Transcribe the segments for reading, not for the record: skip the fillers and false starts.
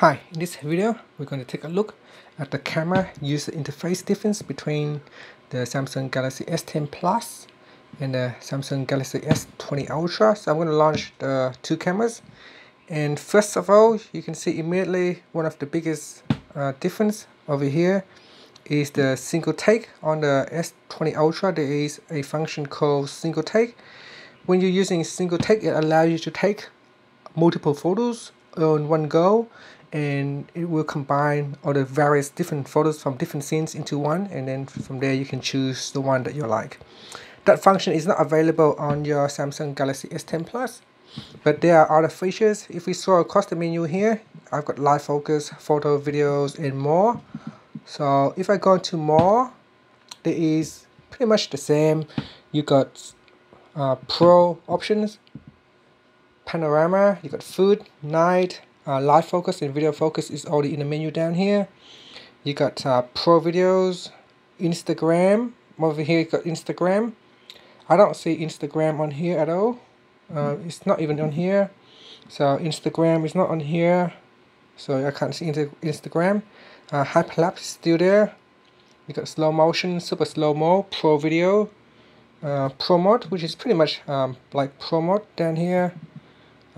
Hi, in this video, we're going to take a look at the camera user interface difference between the Samsung Galaxy S10 Plus and the Samsung Galaxy S20 Ultra. So I'm going to launch the two cameras. And first of all, you can see immediately one of the biggest difference over here is the single take. On the S20 Ultra, there is a function called single take. When you're using single take, it allows you to take multiple photos on one go, and it will combine all the various different photos from different scenes into one, and then from there you can choose the one that you like. That function is not available on your Samsung Galaxy S10 Plus, but there are other features. If we scroll across the menu here, I've got live focus, photo, videos, and more. So if I go to more, there is pretty much the same. You got pro options, panorama, you got food, night, live focus and video focus is already in the menu down here. You got pro videos, Instagram. Over here you got Instagram. I don't see Instagram on here at all. It's not even on here. So Instagram is not on here. So I can't see Instagram. Hyperlapse is still there. You got slow motion, super slow mo, pro video, pro mode, which is pretty much like pro mode down here.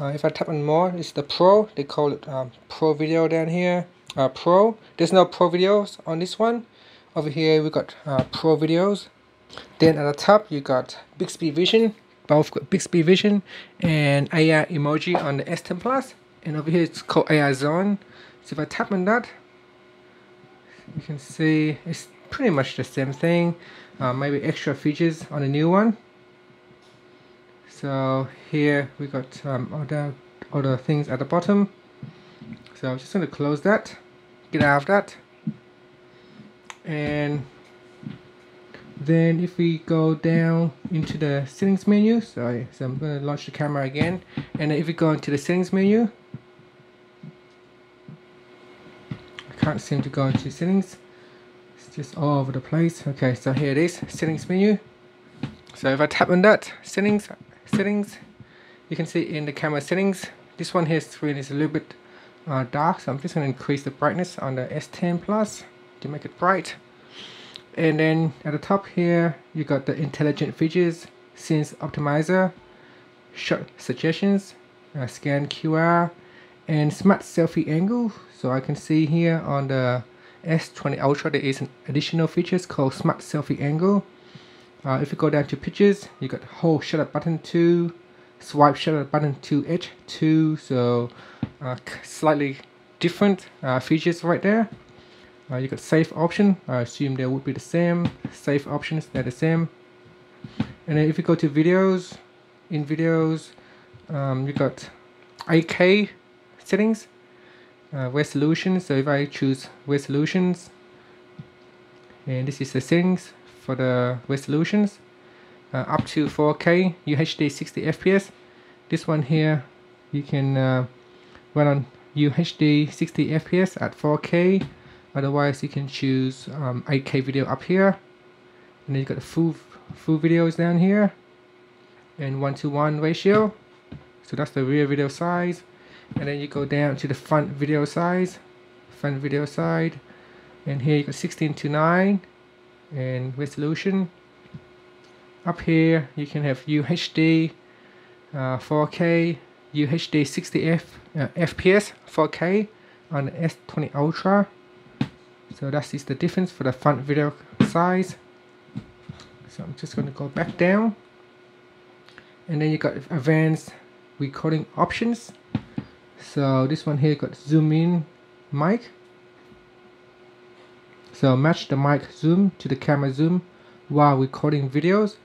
If I tap on more, it's the pro. They call it pro video down here. Pro. There's no pro videos on this one. Over here we got pro videos. Then at the top you got Bixby Vision. Both got Bixby Vision and AI Emoji on the S10 Plus. And over here it's called AI Zone. So if I tap on that, you can see it's pretty much the same thing. Maybe extra features on the new one. So here we got other things at the bottom. So I'm just going to close that, get out of that, and then if we go down into the settings menu, so I'm going to launch the camera again, and if we go into the settings menu, I can't seem to go into settings. It's just all over the place. Okay, so here it is, settings menu. So if I tap on that, settings, you can see in the camera settings, this one here screen is a little bit dark, so I'm just going to increase the brightness on the S10 Plus to make it bright. And then at the top here you got the intelligent features, scene optimizer, shot suggestions, scan QR, and smart selfie angle. So I can see here on the S20 Ultra there is an additional features called smart selfie angle. If you go down to pictures, you got whole shutter button 2, swipe shutter button 2H2, so slightly different features right there. You got save option, I assume they would be the same, save options, they're the same. And then if you go to videos, in videos, you got 8K settings, resolution, so if I choose resolutions, and this is the settings for the resolutions, up to 4K UHD 60fps. This one here you can run on UHD 60fps at 4K, otherwise you can choose 8K video up here, and then you got the full videos down here, and 1:1 ratio, so that's the rear video size. And then you go down to the front video size, front video side, and here you got 16:9 and resolution. Up here you can have UHD 4K, UHD 60fps 4K on the S20 Ultra. So that is the difference for the front video size. So I'm just going to go back down, and then you got advanced recording options. So this one here got zoom in mic. So match the mic zoom to the camera zoom while recording videos.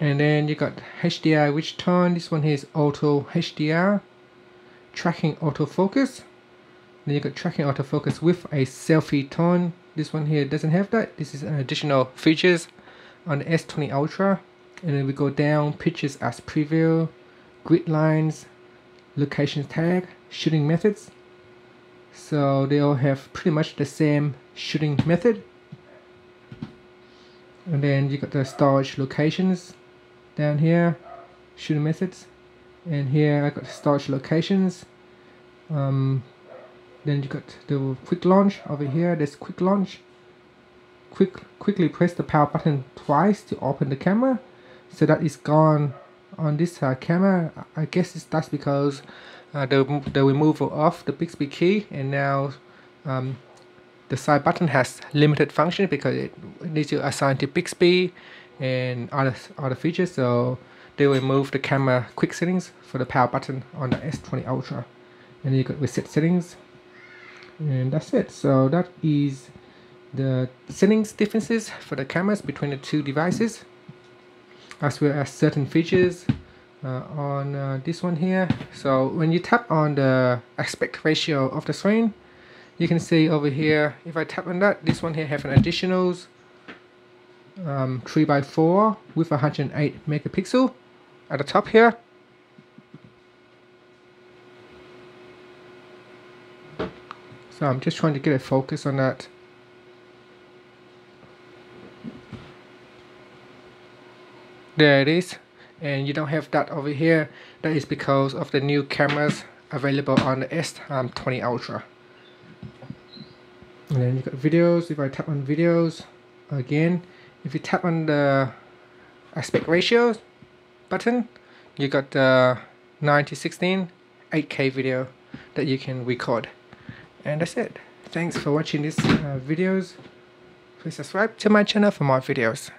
And then you got HDR which turn, this one here is auto HDR, tracking autofocus. Then you got tracking autofocus with a selfie turn, this one here doesn't have that, this is an additional features on the S20 Ultra. And then we go down, pictures as preview, grid lines, location tag, shooting methods. So they all have pretty much the same shooting method. And then you got the storage locations down here, shooting methods, and here I got storage locations, Then you could do quick launch over here. There's quick launch. Quickly press the power button twice to open the camera. So that is gone on this camera. I guess that's because the removal of the Bixby key, and now the side button has limited function because it needs to assign to Bixby and other features. So they remove the camera quick settings for the power button on the S20 Ultra, and you could reset settings. And that's it. So that is the settings differences for the cameras between the two devices, as well as certain features on this one here. So when you tap on the aspect ratio of the screen, you can see over here, if I tap on that, this one here have an additional 3x4 with 108 megapixel at the top here. So I'm just trying to get a focus on that. There it is. And you don't have that over here. That is because of the new cameras available on the S20 Ultra. And then you got videos. If I tap on videos again, if you tap on the aspect ratio button, you got the 9:16 8K video that you can record. And that's it. Thanks for watching this videos. Please subscribe to my channel for more videos.